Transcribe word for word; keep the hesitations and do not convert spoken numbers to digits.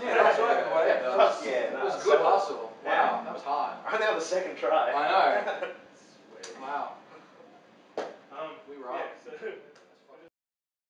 Yeah, that was working away. That was, yeah, no, it was good so hustle. Wow, yeah. That was hard. I only had the second try. I know. Wow.